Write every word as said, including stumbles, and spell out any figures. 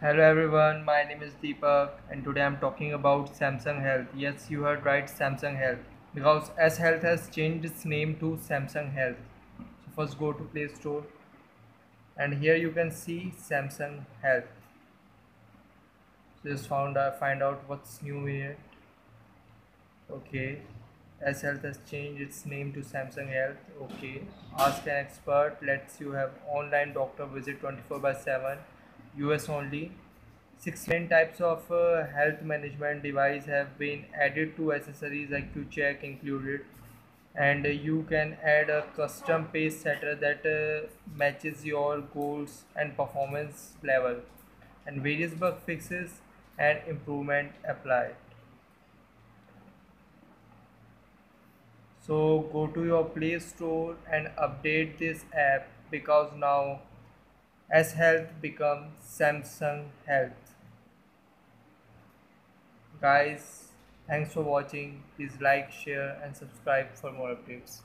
Hello everyone, my name is Deepak and today I am talking about Samsung Health. Yes, you heard right, Samsung Health. Because S Health has changed its name to Samsung Health. So first go to Play Store and here you can see Samsung Health. So just found uh, find out what's new here. Okay, S Health has changed its name to Samsung Health. Okay, ask an expert lets you have online doctor visit twenty-four by seven. U S only. sixteen types of uh, health management device have been added to accessories like Q-check included, and uh, you can add a custom pace setter that uh, matches your goals and performance level, and various bug fixes and improvement applied. So go to your Play Store and update this app, because now S Health becomes Samsung Health. Guys, thanks for watching. Please like, share and subscribe for more updates.